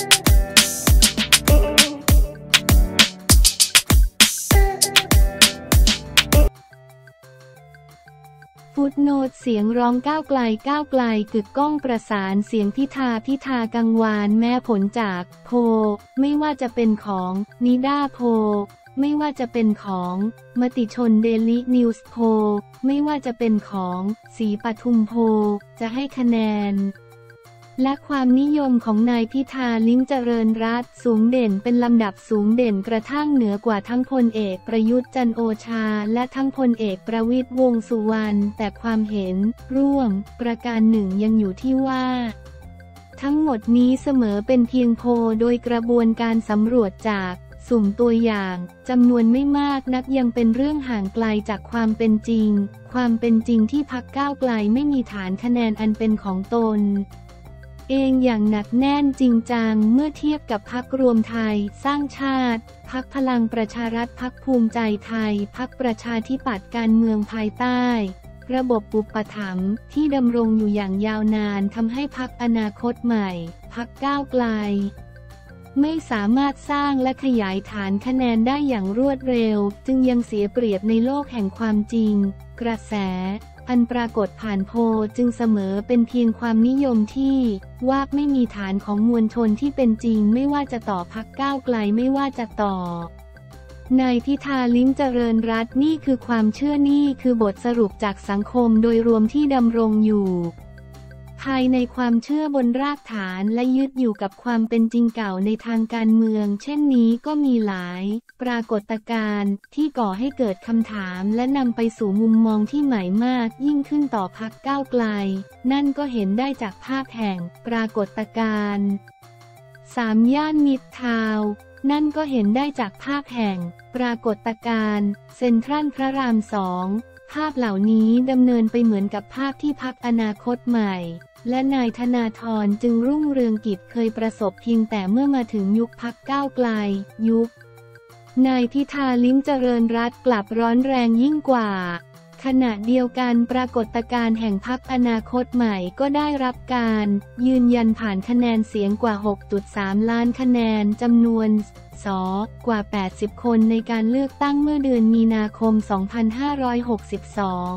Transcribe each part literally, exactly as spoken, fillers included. ฟุตโนตเสียงร้องก้าวไกลก้าวไกลกึกก้องประสานเสียงพิธาพิธากังวานแม้ผลจากโพลไม่ว่าจะเป็นของนิด้าโพลไม่ว่าจะเป็นของมติชนเดลินิวส์โพลไม่ว่าจะเป็นของศรีปทุมโพลจะให้คะแนนและความนิยมของนายพิธาลิ้มเจริญรัตน์สูงเด่นเป็นลำดับสูงเด่นกระทั่งเหนือกว่าทั้งพลเอกประยุทธ์จันทร์โอชาและทั้งพลเอกประวิตรวงษ์สุวรรณแต่ความเห็นร่วมประการหนึ่งยังอยู่ที่ว่าทั้งหมดนี้เสมอเป็นเพียงโพลโดยกระบวนการสำรวจจากสุ่มตัวอย่างจำนวนไม่มากนักยังเป็นเรื่องห่างไกลจากความเป็นจริงความเป็นจริงที่พรรคก้าวไกลไม่มีฐานคะแนนอันเป็นของตนเองอย่างหนักแน่นจริงจังเมื่อเทียบกับพรรครวมไทยสร้างชาติพรรคพลังประชารัฐพรรคภูมิใจไทยพรรคประชาธิปัตย์การเมืองภายใต้ระบบอุปถัมภ์ที่ดำรงอยู่อย่างยาวนานทำให้พรรคอนาคตใหม่พรรคก้าวไกลไม่สามารถสร้างและขยายฐานคะแนนได้อย่างรวดเร็วจึงยังเสียเปรียบในโลกแห่งความจริงกระแสอันปรากฏผ่านโพลจึงเสมอเป็นเพียงความนิยมที่วาบไม่มีฐานของมวลชนที่เป็นจริงไม่ว่าจะต่อพรรคก้าวไกลไม่ว่าจะต่อนายพิธาลิ้มเจริญรัตน์นี่คือความเชื่อนี่คือบทสรุปจากสังคมโดยรวมที่ดำรงอยู่ภายในความเชื่อบนรากฐานและยึดอยู่กับความเป็นจริงเก่าในทางการเมืองเช่นนี้ก็มีหลายปรากฏการณ์ที่ก่อให้เกิดคำถามและนำไปสู่มุมมองที่ใหม่มากยิ่งขึ้นต่อพรรคก้าวไกลนั่นก็เห็นได้จากภาพแห่งปรากฏการณ์สามย่านมิดทาวน์นั่นก็เห็นได้จากภาพแห่งปรากฏการณ์เซ็นทรัลพระรามสองภาพเหล่านี้ดำเนินไปเหมือนกับภาพที่พรรคอนาคตใหม่และนายธนาธรจึงรุ่งเรืองกิจเคยประสบเพียงแต่เมื่อมาถึงยุคพรรคก้าวไกลยุคนายพิธาลิ้มเจริญรัตน์กลับร้อนแรงยิ่งกว่าขณะเดียวกันปรากฏการณ์แห่งพรรคอนาคตใหม่ก็ได้รับการยืนยันผ่านคะแนนเสียงกว่า หกจุดสาม ล้านคะแนนจำนวนส.กว่า แปดสิบ คนในการเลือกตั้งเมื่อเดือนมีนาคม สองพันห้าร้อยหกสิบสอง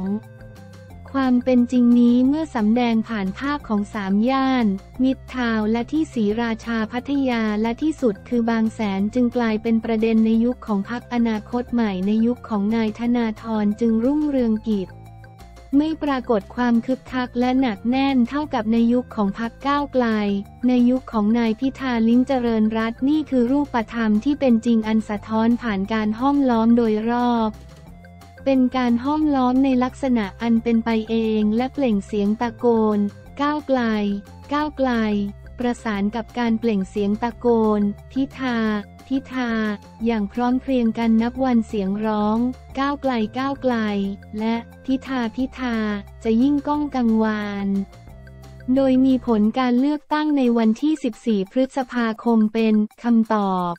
ความเป็นจริงนี้เมื่อสำแดงผ่านภาพของสามย่านมิดทาวน์และที่ศรีราชาพัทยาและที่สุดคือบางแสนจึงกลายเป็นประเด็นในยุคของพรรคอนาคตใหม่ในยุคของนายธนาธรจึงรุ่งเรืองกิจไม่ปรากฏความคึกคักและหนักแน่นเท่ากับในยุคของพรรคก้าวไกลในยุคของนายพิธาลิ้มเจริญรัตน์นี่คือรูปธรรมที่เป็นจริงอันสะท้อนผ่านการห้อมล้อมโดยรอบเป็นการห้อมล้อมในลักษณะอันเป็นไปเองและเปล่งเสียงตะโกนก้าวไกลก้าวไกลประสานกับการเปล่งเสียงตะโกนพิธาพิธาอย่างพร้อมเพรียงกันนับวันเสียงร้องก้าวไกลก้าวไกลและพิธาพิธาจะยิ่งก้องกังวานโดยมีผลการเลือกตั้งในวันที่สิบสี่พฤษภาคมเป็นคำตอบ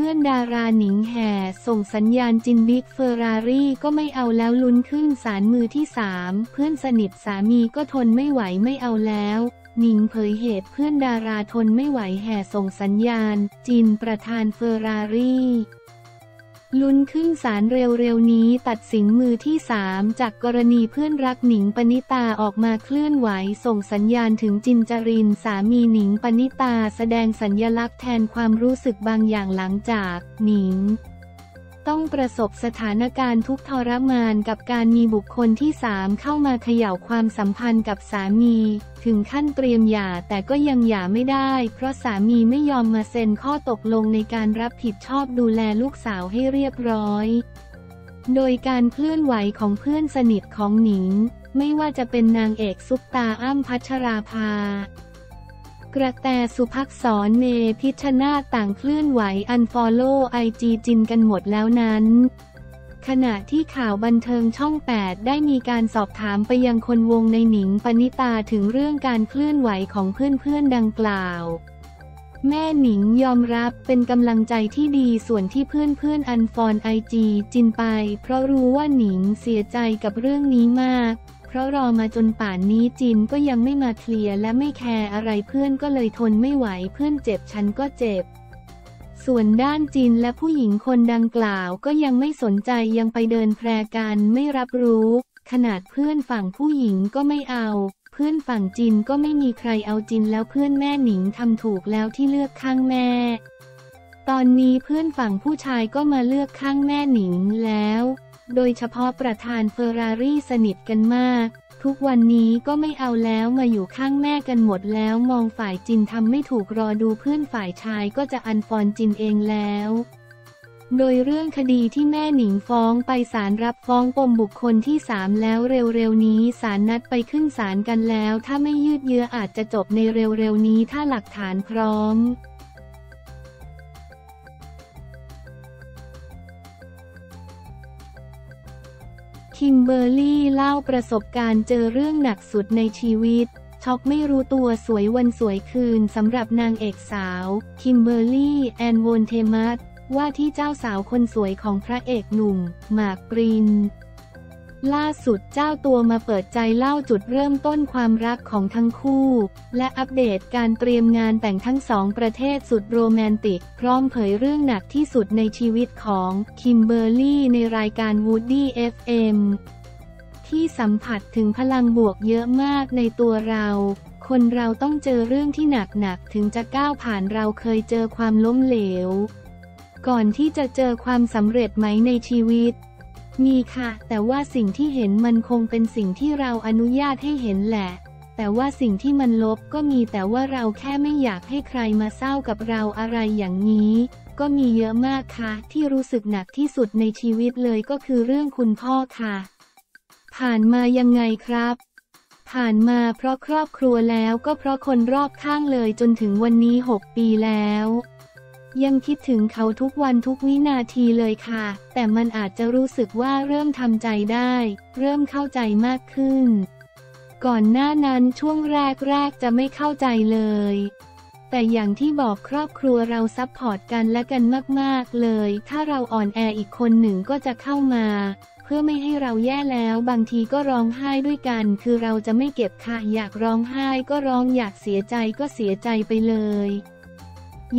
เพื่อนดาราหนิงแห่ส่งสัญญาณจินบิ๊กเฟอร์รารี่ก็ไม่เอาแล้วลุ้นขึ้นศาลมือที่สามเพื่อนสนิทสามีก็ทนไม่ไหวไม่เอาแล้วหนิงเผยเหตุเพื่อนดาราทนไม่ไหวแห่ส่งสัญญาณจินประธานเฟอร์รารี่ลุ้นขึ้นศาลเร็วๆนี้ตัดสินมือที่สามจากกรณีเพื่อนรักหนิงปณิตาออกมาเคลื่อนไหวส่งสัญญาณถึงจินจรินสามีหนิงปณิตาแสดงสัญลักษณ์แทนความรู้สึกบางอย่างหลังจากหนิงต้องประสบสถานการณ์ทุกข์ทรมานกับการมีบุคคลที่สามเข้ามาเขย่าความสัมพันธ์กับสามีถึงขั้นเตรียมหย่าแต่ก็ยังหย่าไม่ได้เพราะสามีไม่ยอมมาเซ็นข้อตกลงในการรับผิดชอบดูแลลูกสาวให้เรียบร้อยโดยการเคลื่อนไหวของเพื่อนสนิทของหนิงไม่ว่าจะเป็นนางเอกซุปตาอ้ำพัชราภากระแตสุภักษรเมพิชชนาธิ์ต่างเคลื่อนไหวอันฟอลโล่ไอจีจินกันหมดแล้วนั้นขณะที่ข่าวบันเทิงช่องแปดได้มีการสอบถามไปยังคนวงในหนิงปณิตาถึงเรื่องการเคลื่อนไหวของเพื่อนๆดังกล่าว แม่หนิงยอมรับเป็นกำลังใจที่ดีส่วนที่เพื่อนๆอันฟอลไอจีจินไปเพราะรู้ว่าหนิงเสียใจกับเรื่องนี้มากเพราะรอมาจนป่านนี้จินก็ยังไม่มาเคลียร์และไม่แคร์อะไรเพื่อนก็เลยทนไม่ไหวเพื่อนเจ็บฉันก็เจ็บส่วนด้านจินและผู้หญิงคนดังกล่าวก็ยังไม่สนใจยังไปเดินแพร่กันไม่รับรู้ขนาดเพื่อนฝั่งผู้หญิงก็ไม่เอาเพื่อนฝั่งจินก็ไม่มีใครเอาจินแล้วเพื่อนแม่หนิงทำถูกแล้วที่เลือกข้างแม่ตอนนี้เพื่อนฝั่งผู้ชายก็มาเลือกข้างแม่หนิงแล้วโดยเฉพาะประธานเฟอร์รารี่สนิทกันมากทุกวันนี้ก็ไม่เอาแล้วมาอยู่ข้างแม่กันหมดแล้วมองฝ่ายจินทำไม่ถูกรอดูเพื่อนฝ่ายชายก็จะอันฟอนจินเองแล้วโดยเรื่องคดีที่แม่หนิงฟ้องไปศาลรับฟ้องปมบุคคลที่สามแล้วเร็วๆนี้ศาลนัดไปขึ้นศาลกันแล้วถ้าไม่ยืดเยื้ออาจจะจบในเร็วๆนี้ถ้าหลักฐานพร้อมคิมเบอร์รี่เล่าประสบการณ์เจอเรื่องหนักสุดในชีวิตช็อกไม่รู้ตัวสวยวันสวยคืนสำหรับนางเอกสาวคิมเบอร์รี่แอนโวนเทมัสว่าที่เจ้าสาวคนสวยของพระเอกหนุ่มหมากปรินล่าสุดเจ้าตัวมาเปิดใจเล่าจุดเริ่มต้นความรักของทั้งคู่และอัปเดตการเตรียมงานแต่งทั้งสองประเทศสุดโรแมนติกพร้อมเผยเรื่องหนักที่สุดในชีวิตของคิมเบอร์รี่ในรายการ Woody เอฟ เอ็ม ที่สัมผัสถึงพลังบวกเยอะมากในตัวเราคนเราต้องเจอเรื่องที่หนักหนักถึงจะก้าวผ่านเราเคยเจอความล้มเหลวก่อนที่จะเจอความสำเร็จไหมในชีวิตมีค่ะแต่ว่าสิ่งที่เห็นมันคงเป็นสิ่งที่เราอนุญาตให้เห็นแหละแต่ว่าสิ่งที่มันลบก็มีแต่ว่าเราแค่ไม่อยากให้ใครมาเศร้ากับเราอะไรอย่างนี้ก็มีเยอะมากค่ะที่รู้สึกหนักที่สุดในชีวิตเลยก็คือเรื่องคุณพ่อค่ะผ่านมายังไงครับผ่านมาเพราะครอบครัวแล้วก็เพราะคนรอบข้างเลยจนถึงวันนี้หกปีแล้วยังคิดถึงเขาทุกวันทุกวินาทีเลยค่ะแต่มันอาจจะรู้สึกว่าเริ่มทำใจได้เริ่มเข้าใจมากขึ้นก่อนหน้านั้นช่วงแรกๆจะไม่เข้าใจเลยแต่อย่างที่บอกครอบครัวเราซัพพอร์ตกันและกันมากๆเลยถ้าเราอ่อนแออีกคนหนึ่งก็จะเข้ามาเพื่อไม่ให้เราแย่แล้วบางทีก็ร้องไห้ด้วยกันคือเราจะไม่เก็บค่ะอยากร้องไห้ก็ร้องอยากเสียใจก็เสียใจไปเลย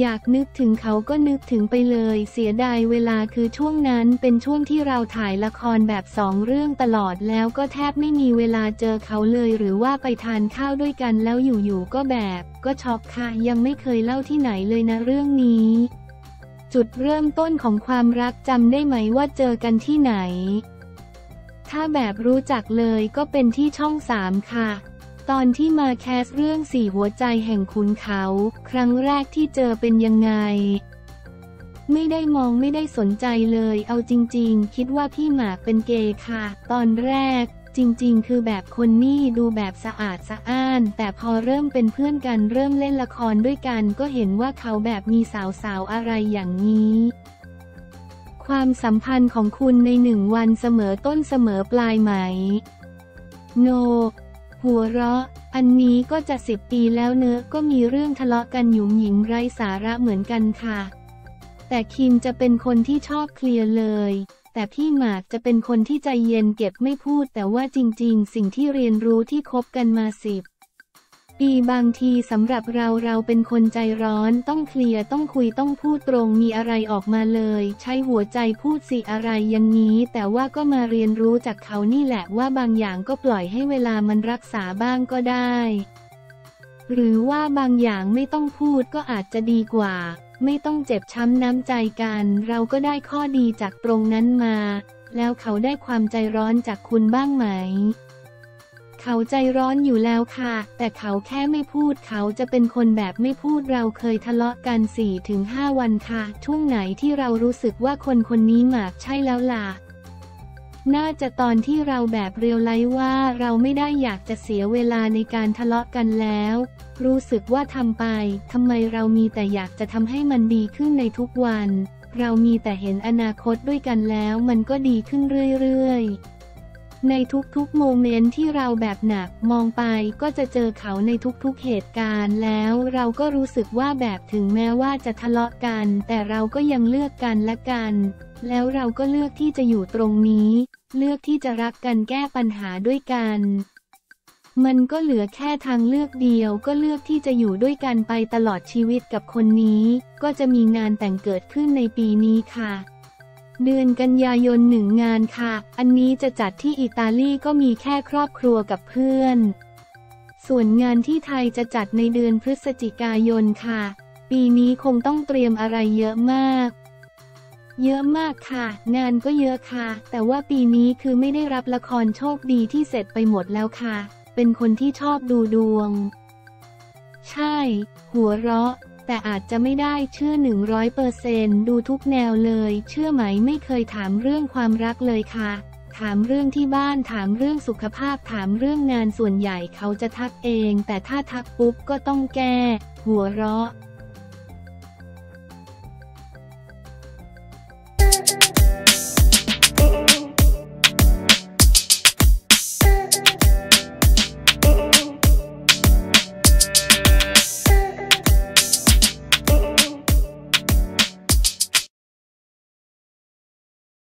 อยากนึกถึงเขาก็นึกถึงไปเลยเสียดายเวลาคือช่วงนั้นเป็นช่วงที่เราถ่ายละครแบบสองเรื่องตลอดแล้วก็แทบไม่มีเวลาเจอเขาเลยหรือว่าไปทานข้าวด้วยกันแล้วอยู่ๆก็แบบก็ช็อกค่ะยังไม่เคยเล่าที่ไหนเลยนะเรื่องนี้จุดเริ่มต้นของความรักจำได้ไหมว่าเจอกันที่ไหนถ้าแบบรู้จักเลยก็เป็นที่ช่องสามค่ะตอนที่มาแคสเรื่องสี่หัวใจแห่งขุนเขาครั้งแรกที่เจอเป็นยังไงไม่ได้มองไม่ได้สนใจเลยเอาจริงๆคิดว่าพี่หมากเป็นเกย์ค่ะตอนแรกจริงๆคือแบบคนนี่ดูแบบสะอาดสะอ้านแต่พอเริ่มเป็นเพื่อนกันเริ่มเล่นละครด้วยกันก็เห็นว่าเขาแบบมีสาวๆอะไรอย่างนี้ความสัมพันธ์ของคุณในหนึ่งวันเสมอต้นเสมอปลายไหมโนหัวเราะอันนี้ก็จะสิบปีแล้วเนอะก็มีเรื่องทะเลาะกันหยุ่มหยิมไร้สาระเหมือนกันค่ะแต่คิมจะเป็นคนที่ชอบเคลียร์เลยแต่พี่หมากจะเป็นคนที่ใจเย็นเก็บไม่พูดแต่ว่าจริงๆสิ่งที่เรียนรู้ที่คบกันมาสิบปีบางทีสำหรับเราเราเป็นคนใจร้อนต้องเคลียร์ต้องคุยต้องพูดตรงมีอะไรออกมาเลยใช้หัวใจพูดสิอะไรอย่างนี้แต่ว่าก็มาเรียนรู้จากเขานี่แหละว่าบางอย่างก็ปล่อยให้เวลามันรักษาบ้างก็ได้หรือว่าบางอย่างไม่ต้องพูดก็อาจจะดีกว่าไม่ต้องเจ็บช้ำน้ำใจกันเราก็ได้ข้อดีจากตรงนั้นมาแล้วเขาได้ความใจร้อนจากคุณบ้างไหมเขาใจร้อนอยู่แล้วค่ะแต่เขาแค่ไม่พูดเขาจะเป็นคนแบบไม่พูดเราเคยทะเลาะกัน สี่ถึงห้า วันค่ะช่วงไหนที่เรารู้สึกว่าคนคนนี้หมากใช่แล้วล่ะน่าจะตอนที่เราแบบเรียลไลซ์ว่าเราไม่ได้อยากจะเสียเวลาในการทะเลาะกันแล้วรู้สึกว่าทำไปทำไมเรามีแต่อยากจะทำให้มันดีขึ้นในทุกวันเรามีแต่เห็นอนาคตด้วยกันแล้วมันก็ดีขึ้นเรื่อยๆ ในทุกๆโมเมนต์ที่เราแบบหนักมองไปก็จะเจอเขาในทุกๆเหตุการณ์แล้วเราก็รู้สึกว่าแบบถึงแม้ว่าจะทะเลาะกันแต่เราก็ยังเลือกกันและกันแล้วเราก็เลือกที่จะอยู่ตรงนี้เลือกที่จะรักกันแก้ปัญหาด้วยกันมันก็เหลือแค่ทางเลือกเดียวก็เลือกที่จะอยู่ด้วยกันไปตลอดชีวิตกับคนนี้ก็จะมีงานแต่งเกิดขึ้นในปีนี้ค่ะเดือนกันยายนหนึ่งงานค่ะอันนี้จะจัดที่อิตาลีก็มีแค่ครอบครัวกับเพื่อนส่วนงานที่ไทยจะจัดในเดือนพฤศจิกายนค่ะปีนี้คงต้องเตรียมอะไรเยอะมากเยอะมากค่ะงานก็เยอะค่ะแต่ว่าปีนี้คือไม่ได้รับละครโชคดีที่เสร็จไปหมดแล้วค่ะเป็นคนที่ชอบดูดวงใช่หัวเราะแต่อาจจะไม่ได้เชื่อ หนึ่งร้อยเปอร์เซ็นต์ ดูทุกแนวเลยเชื่อไหมไม่เคยถามเรื่องความรักเลยค่ะถามเรื่องที่บ้านถามเรื่องสุขภาพถามเรื่องงานส่วนใหญ่เขาจะทักเองแต่ถ้าทักปุ๊บก็ต้องแก้หัวเราะ